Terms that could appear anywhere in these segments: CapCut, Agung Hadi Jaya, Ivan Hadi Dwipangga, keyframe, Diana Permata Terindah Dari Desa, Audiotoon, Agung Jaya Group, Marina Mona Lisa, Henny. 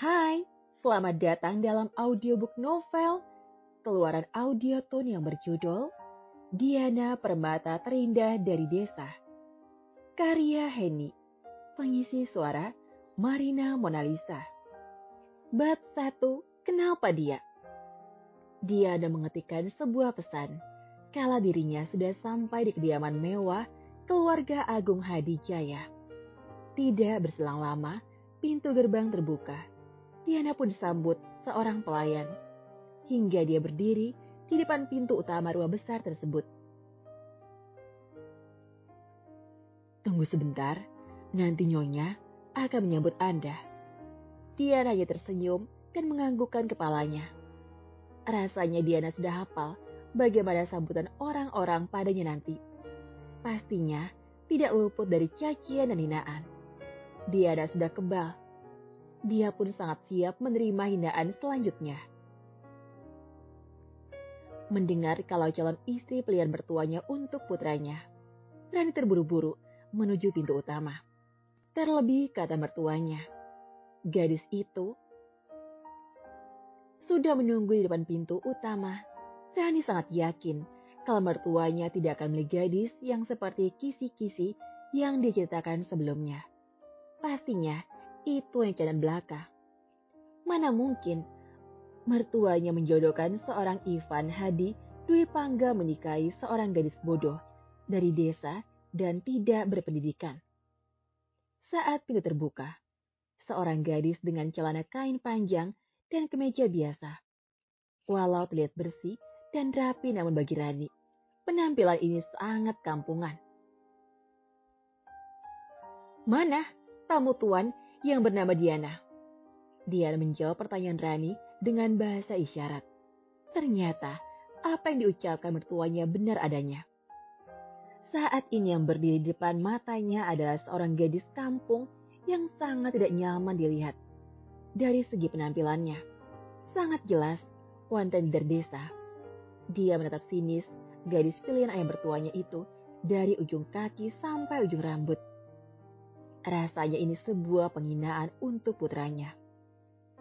Hai, selamat datang dalam audiobook novel keluaran Audiotoon yang berjudul Diana Permata Terindah Dari Desa. Karya Henny, pengisi suara Marina Mona Lisa. Bab 1, Kenapa Dia? Diana mengetikkan sebuah pesan kala dirinya sudah sampai di kediaman mewah keluarga Agung Hadi Jaya. Tidak berselang lama, pintu gerbang terbuka. Diana pun disambut seorang pelayan, hingga dia berdiri di depan pintu utama ruang besar tersebut. Tunggu sebentar, nanti Nyonya akan menyambut Anda. Diana hanya tersenyum dan menganggukkan kepalanya. Rasanya Diana sudah hafal bagaimana sambutan orang-orang padanya nanti. Pastinya tidak luput dari cacian dan hinaan. Diana sudah kebal. Dia pun sangat siap menerima hinaan selanjutnya. Mendengar kalau calon istri pilihan mertuanya untuk putranya, Rani terburu-buru menuju pintu utama. Terlebih kata mertuanya, gadis itu sudah menunggu di depan pintu utama. Rani sangat yakin kalau mertuanya tidak akan memilih gadis yang seperti kisi-kisi yang diceritakan sebelumnya. Pastinya itu yang jalan belaka. Mana mungkin mertuanya menjodohkan seorang Ivan Hadi Dwipangga menikahi seorang gadis bodoh dari desa dan tidak berpendidikan. Saat pintu terbuka, seorang gadis dengan celana kain panjang dan kemeja biasa. Walau terlihat bersih dan rapi, namun bagi Rani, penampilan ini sangat kampungan. Mana tamu tuan yang bernama Diana? Diana menjawab pertanyaan Rani dengan bahasa isyarat. Ternyata apa yang diucapkan mertuanya benar adanya. Saat ini yang berdiri di depan matanya adalah seorang gadis kampung yang sangat tidak nyaman dilihat. Dari segi penampilannya, sangat jelas wanita desa. Dia menatap sinis gadis pilihan ayah mertuanya itu dari ujung kaki sampai ujung rambut. Rasanya ini sebuah penghinaan untuk putranya.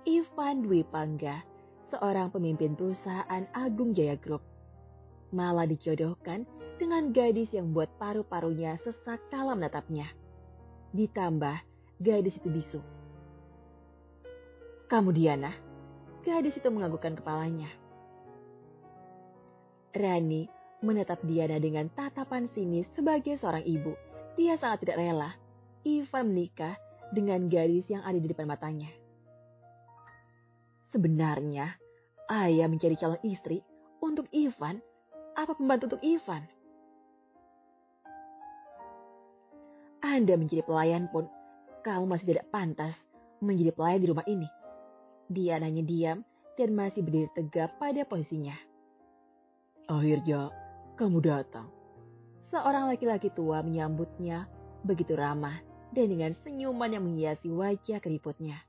Ivan Dwipangga, seorang pemimpin perusahaan Agung Jaya Group, malah dijodohkan dengan gadis yang buat paru-parunya sesak kala menatapnya. Ditambah gadis itu bisu. Kamu Diana? Gadis itu menganggukkan kepalanya. Rani menatap Diana dengan tatapan sinis. Sebagai seorang ibu, dia sangat tidak rela Ivan menikah dengan gadis yang ada di depan matanya. Sebenarnya, ayah mencari calon istri untuk Ivan, apa pembantu untuk Ivan. Anda menjadi pelayan pun, kamu masih tidak pantas menjadi pelayan di rumah ini. Diana hanya diam dan masih berdiri tegap pada posisinya. Akhirnya, kamu datang. Seorang laki-laki tua menyambutnya begitu ramah dan dengan senyuman yang menghiasi wajah keriputnya.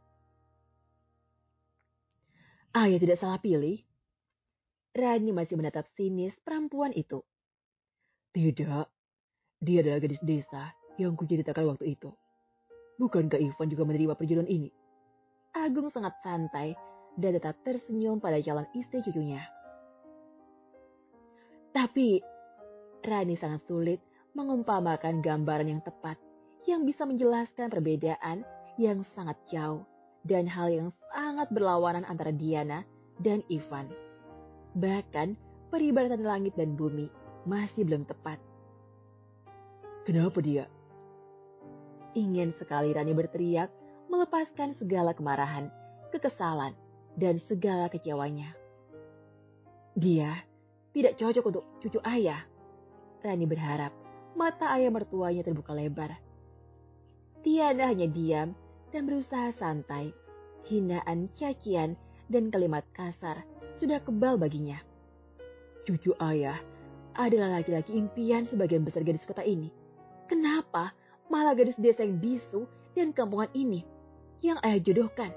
Ayah tidak salah pilih. Rani masih menatap sinis perempuan itu. Tidak, dia adalah gadis desa yang kuceritakan waktu itu. Bukankah Ivan juga menerima perjodohan ini? Agung sangat santai dan tetap tersenyum pada calon istri cucunya. Tapi, Rani sangat sulit mengumpamakan gambaran yang tepat yang bisa menjelaskan perbedaan yang sangat jauh dan hal yang sangat berlawanan antara Diana dan Ivan. Bahkan, peribadatan langit dan bumi masih belum tepat. Kenapa dia? Ingin sekali Rani berteriak melepaskan segala kemarahan, kekesalan, dan segala kecewanya. Dia tidak cocok untuk cucu ayah. Rani berharap mata ayah mertuanya terbuka lebar. Diana hanya diam dan berusaha santai. Hinaan, cacian, dan kalimat kasar sudah kebal baginya. Cucu ayah adalah laki-laki impian sebagian besar gadis kota ini. Kenapa malah gadis desa yang bisu dan kampungan ini yang ayah jodohkan?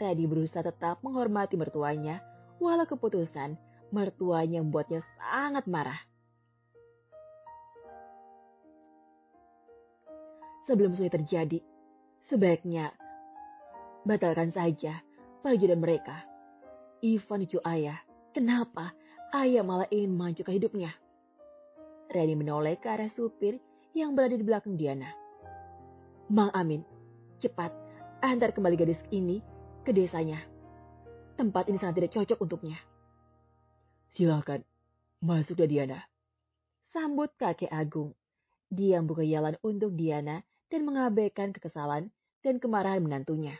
Rani berusaha tetap menghormati mertuanya walau keputusan mertuanya membuatnya sangat marah. Sebelum sesuatu terjadi, sebaiknya Batalkan saja perjodohan mereka. Ivan cucu ayah, kenapa ayah malah ingin menghancurkan hidupnya? Reni menoleh ke arah supir yang berada di belakang Diana. Mang Amin, cepat antar kembali gadis ini ke desanya. Tempat ini sangat tidak cocok untuknya. Silakan, masuk Diana. Sambut kakek Agung. Dia membuka jalan untuk Diana dan mengabaikan kekesalan dan kemarahan menantunya.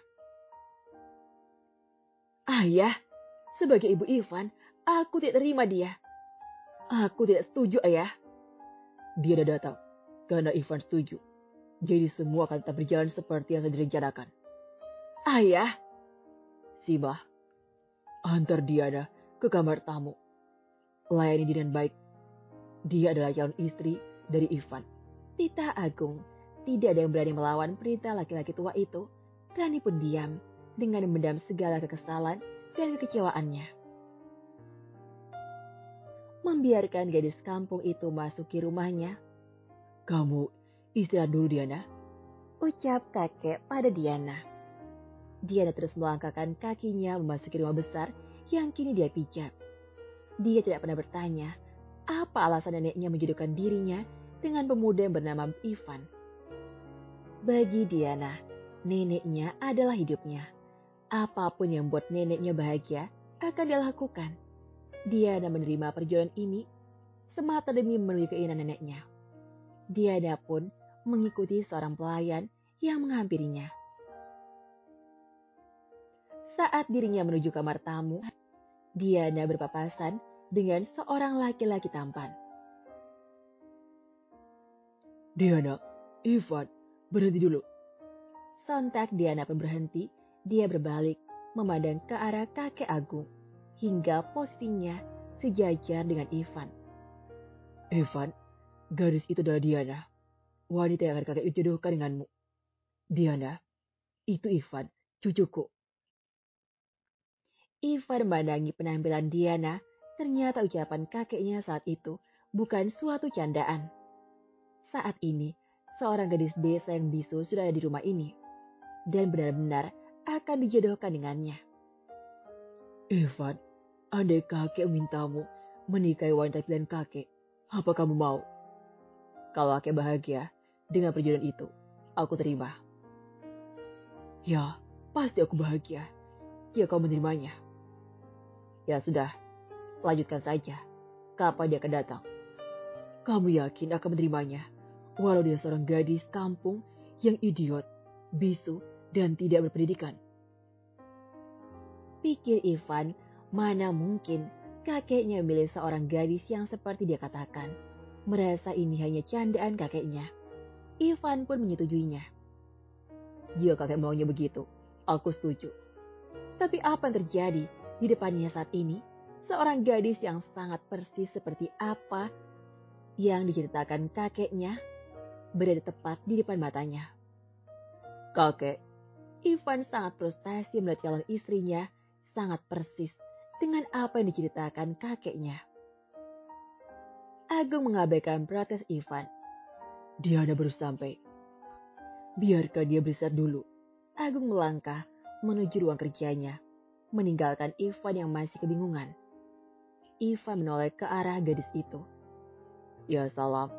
Ayah, sebagai ibu Ivan, aku tidak terima dia. Aku tidak setuju, ayah. Diana datang karena Ivan setuju. Jadi semua akan tetap berjalan seperti yang sudah direncanakan. Ayah. Sibah, antar Diana ke kamar tamu. Layani dia dengan baik. Dia adalah calon istri dari Ivan. Tita Agung. Tidak ada yang berani melawan perintah laki-laki tua itu. Rani pun diam dengan mendam segala kekesalan dan kekecewaannya. Membiarkan gadis kampung itu masuki rumahnya. Kamu istirahat dulu, Diana. Ucap kakek pada Diana. Diana terus melangkahkan kakinya memasuki rumah besar yang kini dia pijak. Dia tidak pernah bertanya apa alasan neneknya menjodohkan dirinya dengan pemuda yang bernama Ivan. Bagi Diana, neneknya adalah hidupnya. Apapun yang buat neneknya bahagia akan dia lakukan. Diana menerima perjodohan ini semata demi memenuhi keinginan neneknya. Diana pun mengikuti seorang pelayan yang menghampirinya. Saat dirinya menuju kamar tamu, Diana berpapasan dengan seorang laki-laki tampan. Diana, Ivan, berhenti dulu. Sontak Diana pun berhenti, dia berbalik memandang ke arah kakek Agung hingga posisinya sejajar dengan Ivan. Ivan, gadis itu adalah Diana, wanita yang akan kakek jodohkan denganmu. Diana, itu Ivan, cucuku. Ivan memandangi penampilan Diana, ternyata ucapan kakeknya saat itu bukan suatu candaan. Saat ini, seorang gadis desa yang bisu sudah ada di rumah ini, dan benar-benar akan dijodohkan dengannya. Ivan, andai kakek mintamu menikahi wanita pilihan kakek, apa kamu mau? Kalau kakek bahagia dengan perjodohan itu, aku terima. Ya, pasti aku bahagia jika kau menerimanya. Ya sudah, lanjutkan saja. Kapan dia akan datang? Kamu yakin akan menerimanya? Walau dia seorang gadis kampung yang idiot, bisu, dan tidak berpendidikan. Pikir Ivan, mana mungkin kakeknya memilih seorang gadis yang seperti dia katakan. Merasa ini hanya candaan kakeknya. Ivan pun menyetujuinya. Jika kakek maunya begitu, aku setuju. Tapi apa yang terjadi di depannya saat ini? Seorang gadis yang sangat persis seperti apa yang diceritakan kakeknya berada tepat di depan matanya. Kakek, Ivan sangat frustasi melihat calon istrinya sangat persis dengan apa yang diceritakan kakeknya. Agung mengabaikan protes Ivan. Diana baru sampai. Biarkan dia beristirahat dulu. Agung melangkah menuju ruang kerjanya, meninggalkan Ivan yang masih kebingungan. Ivan menoleh ke arah gadis itu. Ya salam,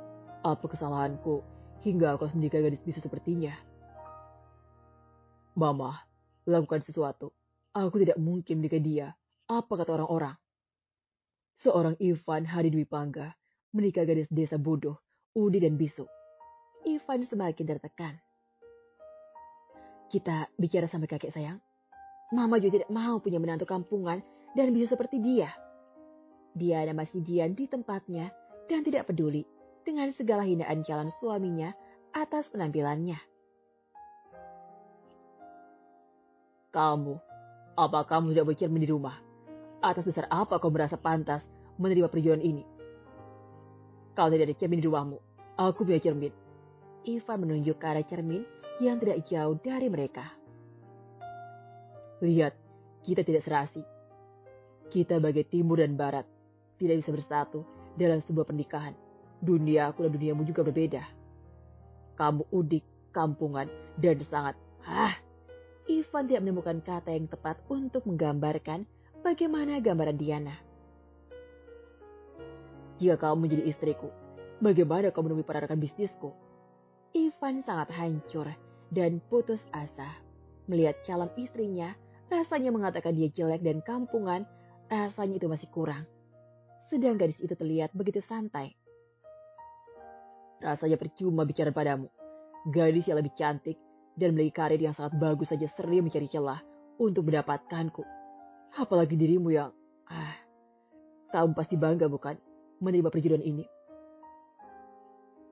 apa kesalahanku hingga aku harus menikahi gadis bisu sepertinya? Mama, lakukan sesuatu. Aku tidak mungkin menikahi dia. Apa kata orang-orang? Seorang Ivan Hadi Dwipangga menikahi gadis desa bodoh, udi dan bisu. Ivan semakin tertekan. Kita bicara sampai kakek sayang. Mama juga tidak mau punya menantu kampungan dan bisu seperti dia. Diana masih diam di tempatnya dan tidak peduli dengan segala hinaan calon suaminya atas penampilannya. Kamu, apa kamu tidak bercermin di rumah? Atas dasar apa kau merasa pantas menerima perjodohan ini? Kau tidak ada cermin di rumahmu, aku punya cermin. Ivan menunjuk ke arah cermin yang tidak jauh dari mereka. Lihat, kita tidak serasi. Kita bagai timur dan barat, tidak bisa bersatu dalam sebuah pernikahan. Dunia aku dan duniamu juga berbeda. Kamu udik, kampungan, dan sangat. Ivan Irfan tidak menemukan kata yang tepat untuk menggambarkan bagaimana gambaran Diana. Jika kamu menjadi istriku, bagaimana kamu menemui para rekan bisnisku? Ivan sangat hancur dan putus asa. Melihat calon istrinya, rasanya mengatakan dia jelek dan kampungan, rasanya itu masih kurang. Sedang gadis itu terlihat begitu santai. Rasanya percuma bicara padamu. Gadis yang lebih cantik dan memiliki karir yang sangat bagus saja sering mencari celah untuk mendapatkanku. Apalagi dirimu yang... kamu pasti bangga bukan menerima perjodohan ini?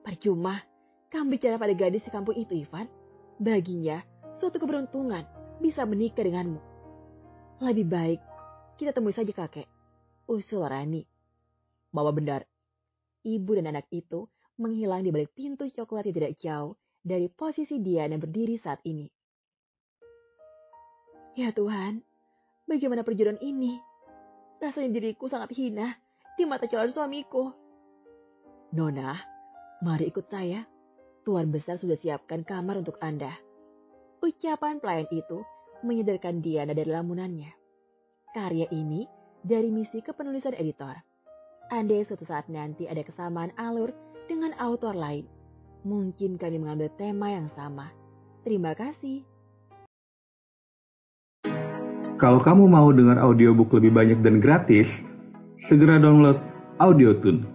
Percuma, kamu bicara pada gadis di kampung itu, Ivan. Baginya, suatu keberuntungan bisa menikah denganmu. Lebih baik, kita temui saja kakek. Usul Rani. Mama benar. Ibu dan anak itu menghilang di balik pintu coklat yang tidak jauh dari posisi dia yang berdiri saat ini. Ya Tuhan, bagaimana perjodohan ini? Rasanya diriku sangat hina di mata calon suamiku. Nona, mari ikut saya, Tuan Besar sudah siapkan kamar untuk Anda. Ucapan pelayan itu menyadarkan Diana dari lamunannya. Karya ini dari misi kepenulisan editor. Andai suatu saat nanti ada kesamaan alur dengan autor lain, mungkin kami mengambil tema yang sama. Terima kasih. Kalau kamu mau dengar audiobook lebih banyak dan gratis, segera download Audiotoon.